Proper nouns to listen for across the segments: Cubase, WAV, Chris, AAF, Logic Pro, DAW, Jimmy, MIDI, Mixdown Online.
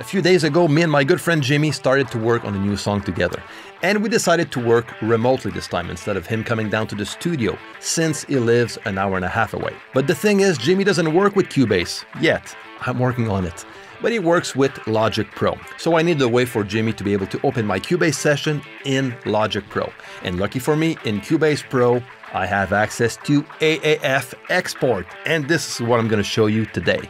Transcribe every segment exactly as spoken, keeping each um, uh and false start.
A few days ago, me and my good friend Jimmy started to work on a new song together, and we decided to work remotely this time instead of him coming down to the studio, since he lives an hour and a half away. But the thing is, Jimmy doesn't work with Cubase yet. I'm working on it. But he works with Logic Pro. So I needed a way for Jimmy to be able to open my Cubase session in Logic Pro. And lucky for me, in Cubase Pro, I have access to A A F export. And this is what I'm gonna show you today.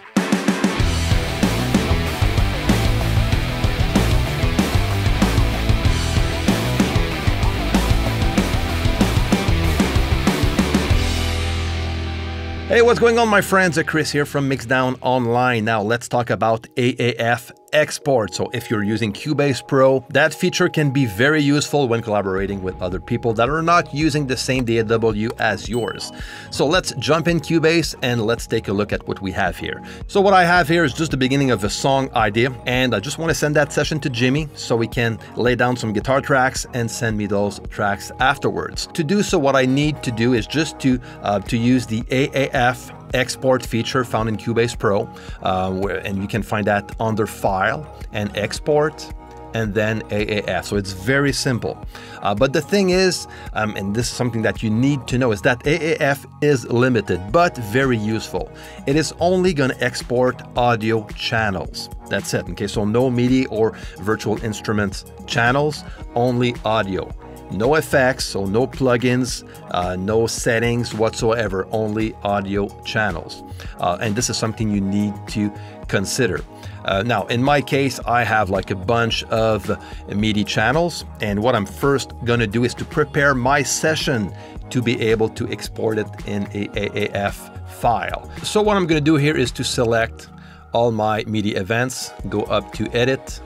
Hey, what's going on, my friends? Chris here from Mixdown Online. Now let's talk about A A F export. So if you're using Cubase Pro, that feature can be very useful when collaborating with other people that are not using the same D A W as yours. So let's jump in Cubase and let's take a look at what we have here. So what I have here is just the beginning of a song idea, and I just want to send that session to Jimmy so he can lay down some guitar tracks and send me those tracks afterwards. To do so, what I need to do is just to uh, to use the A A F export feature found in Cubase Pro, uh, where, and you can find that under File and Export, and then A A F. So it's very simple. Uh, but the thing is, um, and this is something that you need to know, is that A A F is limited, but very useful. It is only gonna export audio channels. That's it, okay? So no MIDI or virtual instruments channels, only audio. No effects, so no plugins, uh, no settings whatsoever, only audio channels. Uh, and this is something you need to consider. Uh, now, in my case, I have like a bunch of MIDI channels, and what I'm first gonna do is to prepare my session to be able to export it in a A A F file. So what I'm gonna do here is to select all my MIDI events, go up to Edit,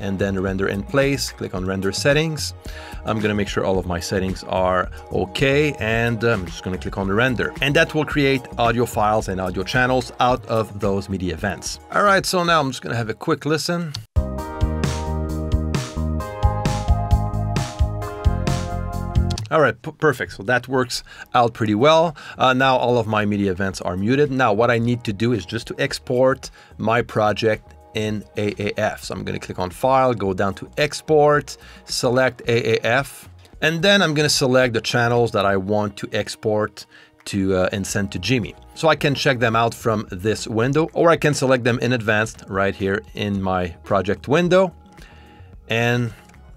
and then Render in Place, click on Render Settings. I'm gonna make sure all of my settings are okay, and I'm just gonna click on Render. And that will create audio files and audio channels out of those MIDI events. All right, so now I'm just gonna have a quick listen. All right, perfect, so that works out pretty well. Uh, now all of my MIDI events are muted. Now what I need to do is just to export my project in A A F. So I'm gonna click on File, go down to Export, select A A F, and then I'm gonna select the channels that I want to export to uh, and send to Jimmy. So I can check them out from this window, or I can select them in advance right here in my project window, and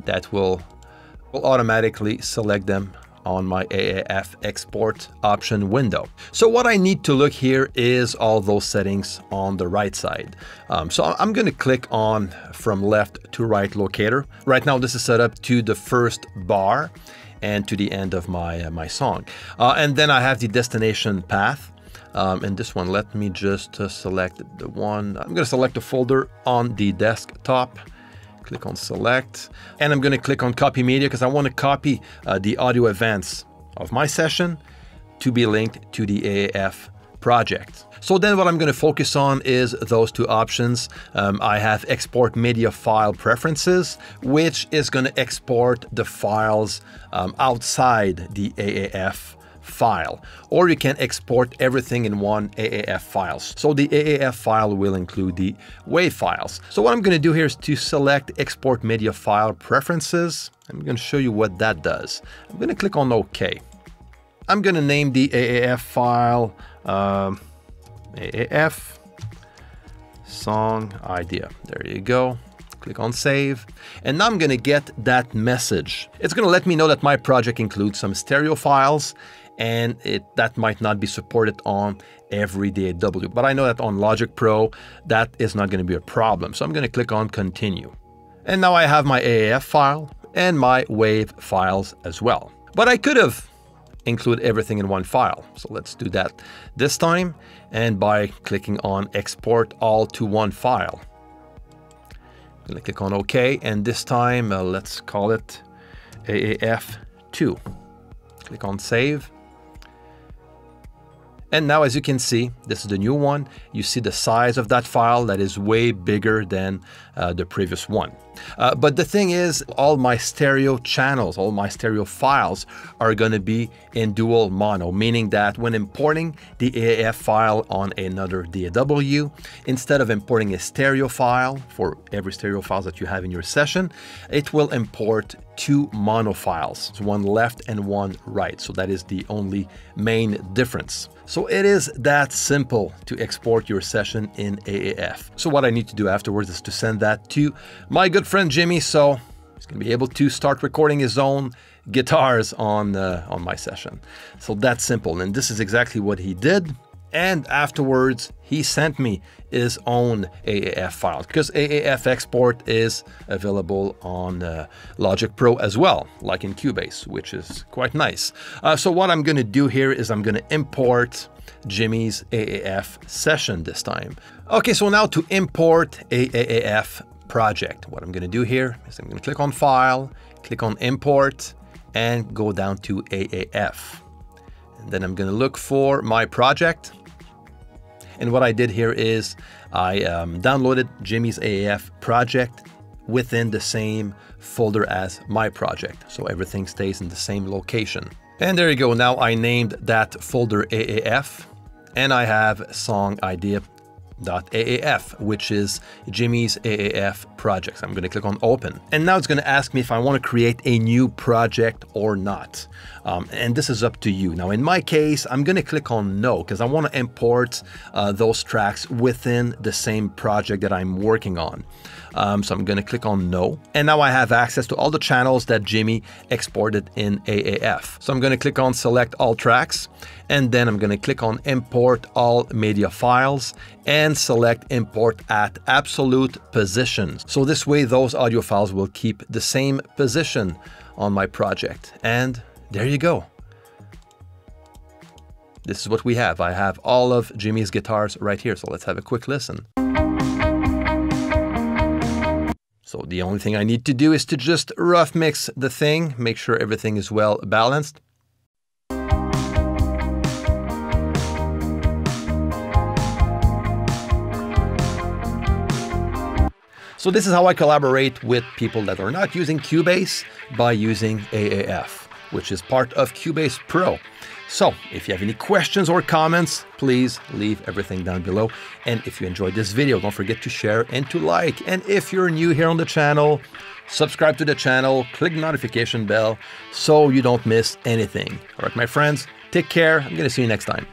that will, will automatically select them on my A A F export option window. So what I need to look here is all those settings on the right side. Um, so I'm gonna click on from left to right locator. Right now this is set up to the first bar and to the end of my, uh, my song. Uh, and then I have the destination path. Um, and this one, let me just uh, select the one. I'm gonna select a folder on the desktop. Click on Select, and I'm gonna click on Copy Media because I wanna copy uh, the audio events of my session to be linked to the A A F project. So then what I'm gonna focus on is those two options. Um, I have Export Media File Preferences, which is gonna export the files um, outside the A A F file, or you can export everything in one A A F file. So the A A F file will include the WAV files. So what I'm gonna do here is to select Export Media File Preferences. I'm gonna show you what that does. I'm gonna click on OK. I'm gonna name the A A F file um, A A F Song Idea. There you go. Click on Save, and now I'm gonna get that message. It's gonna let me know that my project includes some stereo files, and it, that might not be supported on every D A W, but I know that on Logic Pro, that is not gonna be a problem. So I'm gonna click on Continue. And now I have my A A F file and my WAV files as well. But I could have included everything in one file. So let's do that this time, and by clicking on Export All to One File. I'm gonna click on OK, and this time uh, let's call it A A F two. Click on Save, And now, as you can see, this is the new one. You see the size of that file that is way bigger than uh, the previous one. Uh, but the thing is, all my stereo channels, all my stereo files are going to be in dual mono, meaning that when importing the A A F file on another D A W, instead of importing a stereo file for every stereo file that you have in your session, it will import two mono files, one left and one right. So that is the only main difference. So it is that simple to export your session in A A F. So what I need to do afterwards is to send that to my good friend Jimmy, so he's gonna be able to start recording his own guitars on, uh, on my session. So that's simple, and this is exactly what he did. And afterwards, he sent me his own A A F file, because A A F export is available on uh, Logic Pro as well, like in Cubase, which is quite nice. Uh, so what I'm going to do here is I'm going to import Jimmy's A A F session this time. Okay, so now to import a AAF project, what I'm going to do here is I'm going to click on File, click on Import, and go down to A A F. And then I'm going to look for my project. And what I did here is I um, downloaded Jimmy's A A F project within the same folder as my project. So everything stays in the same location. And there you go. Now I named that folder A A F, and I have song idea dot A A F, which is Jimmy's A A F projects. I'm going to click on Open. And now it's going to ask me if I want to create a new project or not. Um, and this is up to you. Now, in my case, I'm going to click on No, because I want to import uh, those tracks within the same project that I'm working on. Um, so I'm going to click on No. And now I have access to all the channels that Jimmy exported in A A F. So I'm going to click on Select All Tracks. And then I'm going to click on Import All Media Files, and select Import at Absolute Positions. So this way, those audio files will keep the same position on my project. And there you go. This is what we have. I have all of Jimmy's guitars right here. So let's have a quick listen. So the only thing I need to do is to just rough mix the thing, make sure everything is well balanced. So this is how I collaborate with people that are not using Cubase by using A A F, which is part of Cubase Pro. So if you have any questions or comments, please leave everything down below. And if you enjoyed this video, don't forget to share and to like. And if you're new here on the channel, subscribe to the channel, click the notification bell so you don't miss anything. All right, my friends, take care. I'm going to see you next time.